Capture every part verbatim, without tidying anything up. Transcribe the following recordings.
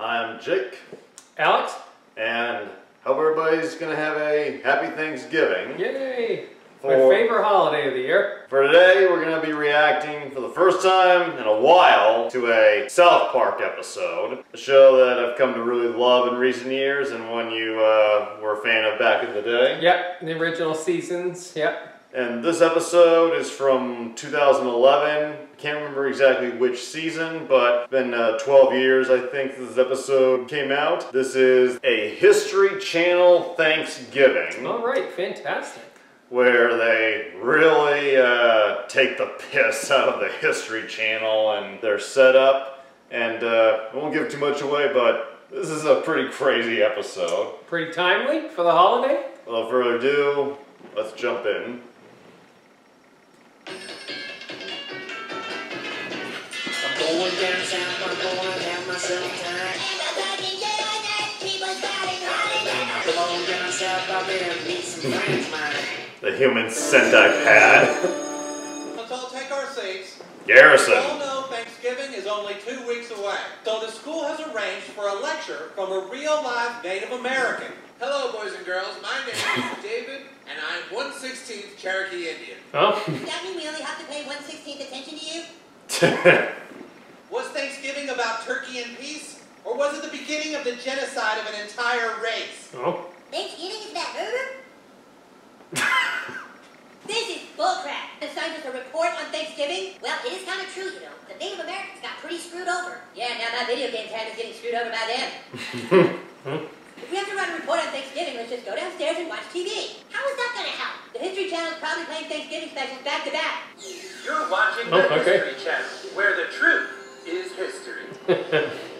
I'm Jake. Alex. And hope everybody's going to have a happy Thanksgiving. Yay! For, my favorite holiday of the year. For today, we're going to be reacting for the first time in a while to a South Park episode. A show that I've come to really love in recent years and one you uh, were a fan of back in the day. Yep, the original seasons, yep. And this episode is from two thousand eleven. Can't remember exactly which season, but it's been uh, twelve years, I think, this episode came out. This is a History Channel Thanksgiving. All right, fantastic. Where they really uh, take the piss out of the History Channel and their setup. And uh, I won't give too much away, but this is a pretty crazy episode. Pretty timely for the holiday. Without further ado, let's jump in. I'm going down south, I'm going down myself tonight. Come on down south, I better meet some friends mine. The human scent I've had. Let's all take our seats. Garrison. We all know Thanksgiving is only two weeks away, so the school has arranged for a lecture from a real live Native American. Hello, boys and girls. My name is David, and I'm one sixteenth Cherokee Indian. Oh? Does that mean we only have to pay one sixteenth attention to you? Was Thanksgiving about turkey and peace, or was it the beginning of the genocide of an entire race? Oh. Thanksgiving is about murder? This is bullcrap. The scientists are report on Thanksgiving. Well, it is kind of true, you know. The Native Americans got pretty screwed over. Yeah, now my video game time is getting screwed over by them. If we have to run a report on Thanksgiving, let's just go downstairs and watch T V. How is that going to help? The History Channel is probably playing Thanksgiving specials back to back. You're watching the oh, okay. History Channel, where the truth is history.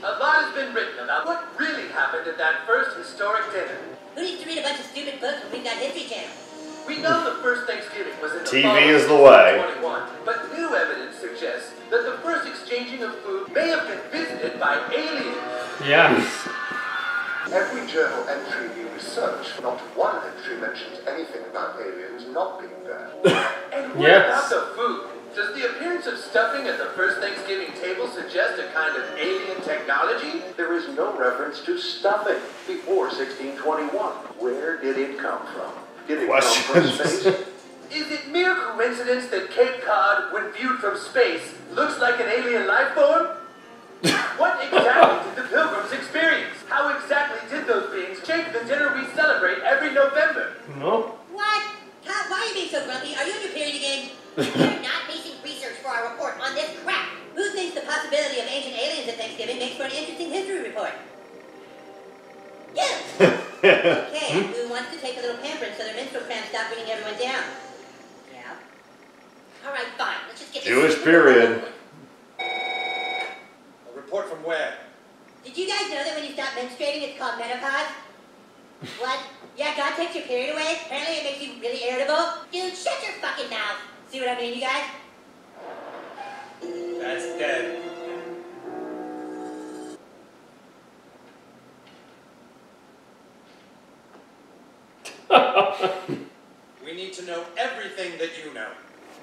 A lot has been written about what really happened at that first historic dinner. Who needs to read a bunch of stupid books when we've got History Channel? We know the first Thanksgiving was in the T V is the way. But new evidence suggests that the first exchanging of food may have been visited by aliens. Yes. Every journal entry we researched, not one entry mentions anything about aliens not being there. And what yes. about the food? Does the appearance of stuffing at the first Thanksgiving table suggest a kind of alien technology? There is no reference to stuffing before sixteen twenty-one. Where did it come from? Did it Questions. Come from space? Is it mere coincidence that Cape Cod, when viewed from space, looks like an alien life form? What exactly did the pilgrims experience? How exactly did those beings shape the dinner we celebrate every November? No. What? Todd, why are you being so grumpy? Are you on your period again? We're not basing research for our report on this crap. Who thinks the possibility of ancient aliens at Thanksgiving makes for an interesting history report? You! Okay, who wants to take a little pampering so their menstrual cramps stop bringing everyone down? Yeah. Alright, fine. Let's just get this Jewish period. A report from where? Did you guys know that when you stop menstruating it's called menopause? What? Yeah, God takes your period away? Apparently it makes you really irritable? Dude, shut your fucking mouth! See what I mean, you guys? That's dead. We need to know everything that you know.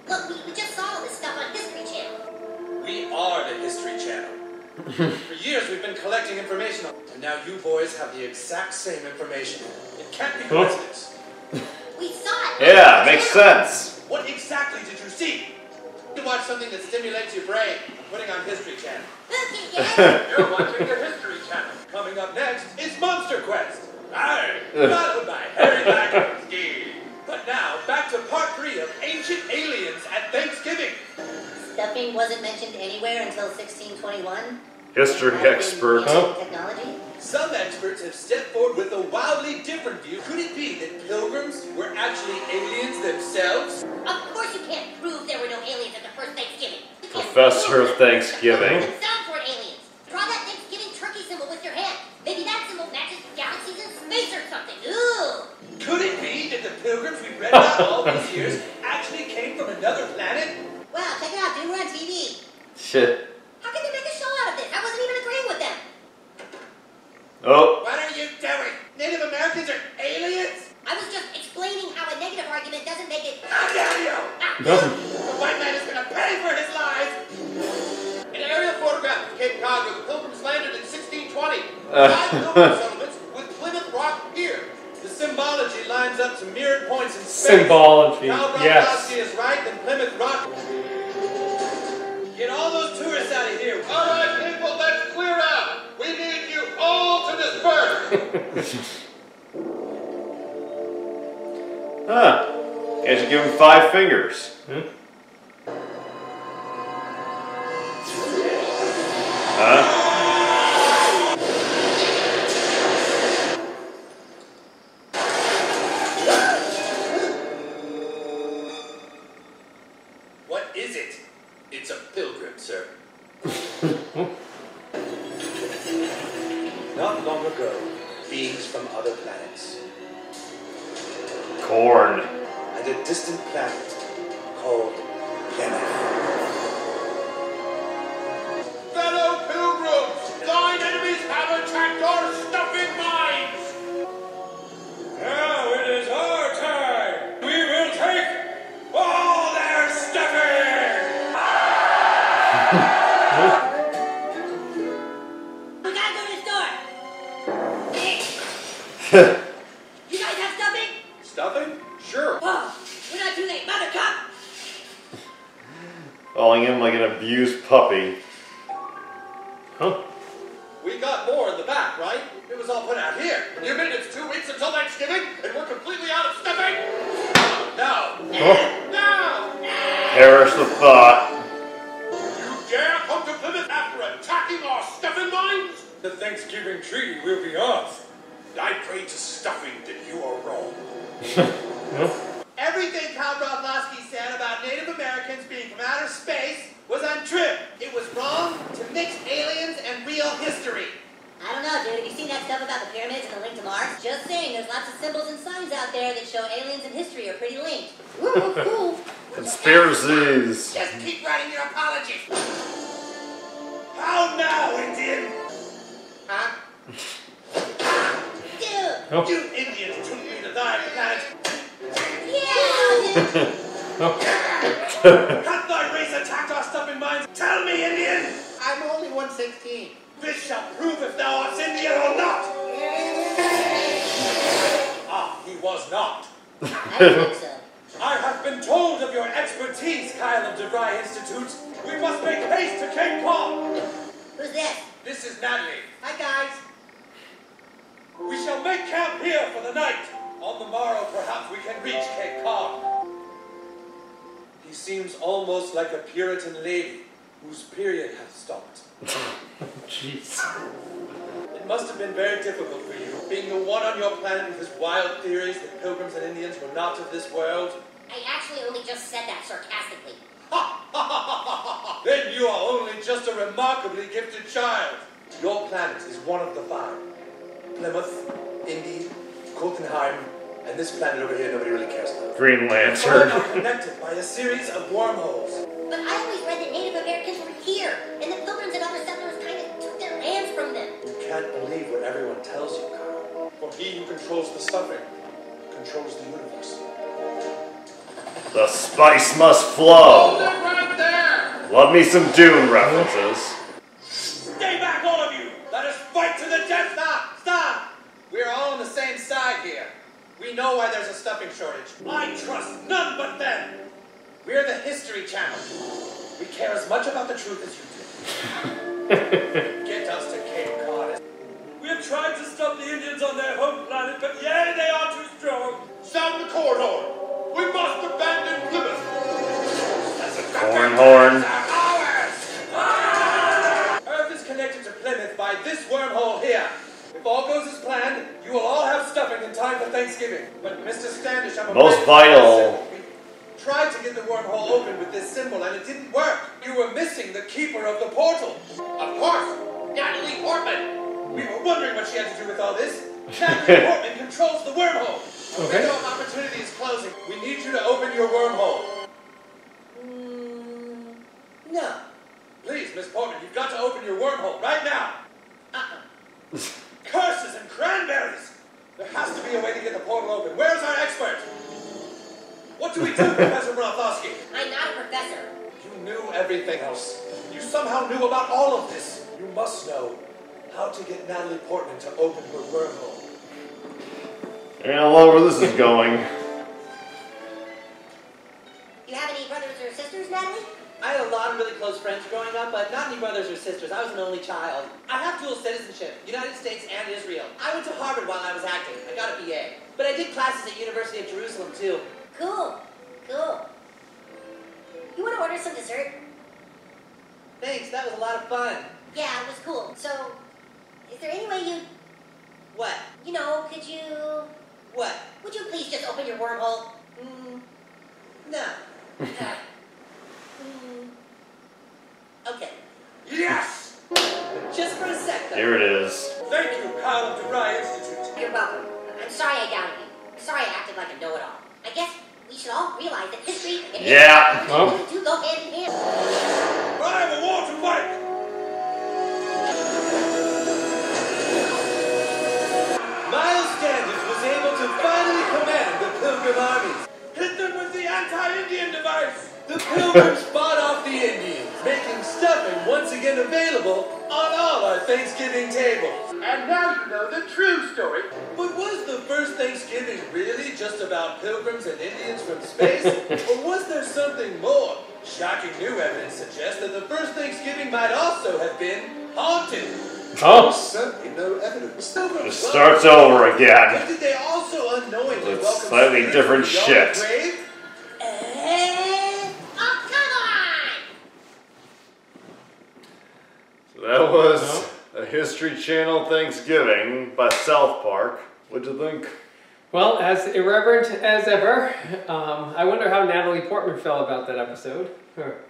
Look, we, we just saw all this stuff on History Channel. We are the History Channel. For years we've been collecting information, and now you boys have the exact same information. It can't be coincidence. We saw it. Yeah, makes sense. What exactly did you see? You watch something that stimulates your brain, putting on History Channel. You're watching the History Channel. Coming up next is Monster Quest. Aye, followed by Harry Blackman's game. But now, back to part three of Ancient Aliens at Thanksgiving. Stuffing wasn't mentioned anywhere until sixteen twenty-one. History expert, huh? Technology. Some experts have stepped forward with a wildly different view. Could it be that pilgrims were actually aliens themselves? Of course you can't prove there were no aliens at the first Thanksgiving. Professor of Thanksgiving. Themselves were aliens. Draw that Thanksgiving turkey symbol with your hand. Maybe that symbol matches galaxies in space or something. Ooh. Could it be that the pilgrims we've read about all these years actually came from another planet? Wow, check it out, dude. We're on T V. Shit. How could they make a show out of this? I wasn't even agreeing with them. Oh. What are you doing? Native Americans are aliens? I was just explaining how a negative argument doesn't make it... How dare you! Ah. No. The white man is going to pay for his lies! An aerial photograph of Cape Cod where the pilgrims landed in sixteen twenty Uh, with Plymouth Rock here, the symbology lines up to mirrored points in space. Symbology, now yes. Now is right, then Plymouth Rock. Get all those tourists out of here. All right, people, let's clear out. We need you all to disperse. Huh. Guys, you give him five fingers. Hmm? Huh? Green Lantern. Are connected by a series of wormholes. But I always read that Native Americans were here, and the Pilgrims and other settlers kind of took their lands from them. You can't believe what everyone tells you, Kyle. For he who controls the suffering controls the universe. The spice must flow. Hold it right there. Love me some Dune references. Stay back, all of you. Let us fight to the death. Stop! Stop! We're all on the same side here. We know why there's a stuffing shortage. I trust none but them. We're the History Channel. We care as much about the truth as you do. Get us to Cape Cod. We have tried to stop the Indians on their home planet, but yeah, they are too strong. Sound the cornhorn. We must abandon Plymouth. Cornhorn. Ah! Earth is connected to Plymouth by this wormhole here. If all goes as planned, you will all have stuffing in time for Thanksgiving. But Mister Standish, I'm a most vital. We tried to get the wormhole open with this symbol, and it didn't work. You were missing the keeper of the portal. Of course, Natalie Portman. We were wondering what she had to do with all this. Natalie Portman controls the wormhole. A window of opportunity is closing. We need you to open your wormhole. Mm, no. Please, Miss Portman, you've got to open your wormhole right now. Uh-uh. Curses and cranberries! There has to be a way to get the portal open. Where's our expert? What do we do, Professor Muraflowski? I'm not a professor. You knew everything else. You somehow knew about all of this. You must know How to get Natalie Portman to open her wormhole. And I love where this is going. You have any brothers or sisters, Natalie? I had a lot of really close friends growing up, but not any brothers or sisters. I was an only child. I have dual citizenship, United States and Israel. I went to Harvard while I was acting. I got a B A. But I did classes at University of Jerusalem, too. Cool. Cool. You want to order some dessert? Thanks, that was a lot of fun. Yeah, it was cool. So, is there any way you... What? You know, could you... What? Would you please just open your wormhole? Mm, no. uh, mm, okay. Yes! Just for a sec, though. Here it is. Thank you, Kyle of DeVry Institute. You're welcome. I'm sorry I doubted you. I'm sorry I acted like a know-it-all. I guess we should all realize that history and yeah. history oh. do go hand in hand. I have a war to fight! Miles Standish was able to finally command the Pilgrim armies. Hitler was the anti-Indian device. The Pilgrims fought off the Indians, making stuffing once again available on all our Thanksgiving tables. And now you know the true story. But was the first Thanksgiving really just about Pilgrims and Indians from space? Or was there something more? Shocking new evidence suggests that the first Thanksgiving might also have been haunted. Oh, certainly no evidence. It starts over again. Did they also unknowingly welcome slightly different shit? Uh, oh, come on! So that was a History Channel Thanksgiving by South Park. What'd you think? Well, as irreverent as ever. Um, I wonder how Natalie Portman felt about that episode. Her.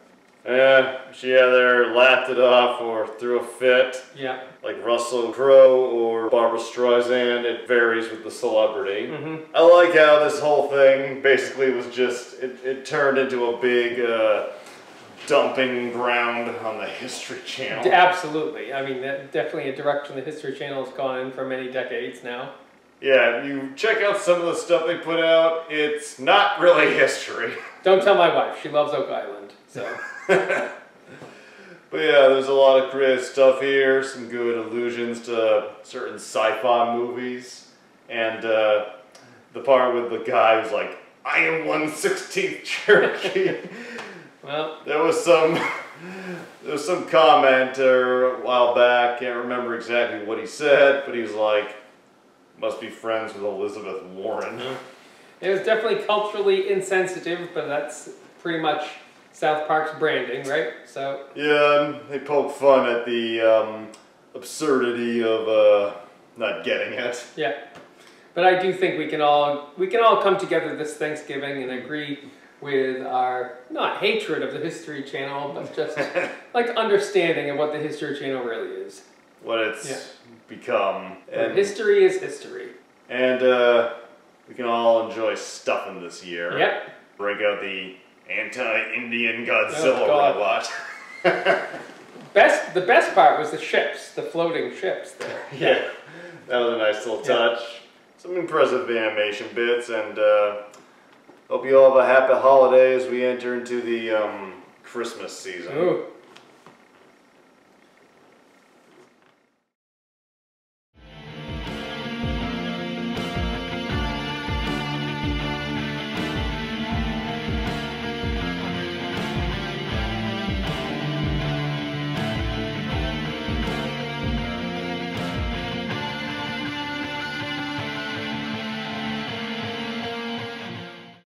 Yeah, she either laughed it off or threw a fit. Yeah. Like Russell Crowe or Barbra Streisand, it varies with the celebrity. Mm-hmm. I like how this whole thing basically was just, it, it turned into a big uh, dumping ground on the History Channel. Absolutely. I mean, that definitely a direction the History Channel has gone in for many decades now. Yeah, you check out some of the stuff they put out, it's not really history. Don't tell my wife, she loves Oak Island. So. But yeah, there's a lot of creative stuff here, some good allusions to certain sci-fi movies, and uh, the part with the guy who's like, I am one sixteenth Cherokee. Well, there was some there was some commenter a while back, can't remember exactly what he said, but he was like, must be friends with Elizabeth Warren. It was definitely culturally insensitive, but that's pretty much South Park's branding, right? So yeah, they poke fun at the um, absurdity of uh, not getting it. Yeah, but I do think we can all we can all come together this Thanksgiving and agree with our not hatred of the History Channel, but just like understanding of what the History Channel really is, what it's yeah. become. And history is history, and uh, we can all enjoy stuffing this year. Yep, break out the anti-Indian Godzilla oh, God. robot. best, the best part was the ships, the floating ships there. Yeah, that was a nice little touch. Yeah. Some impressive animation bits, and uh, hope you all have a happy holiday as we enter into the um, Christmas season. Ooh.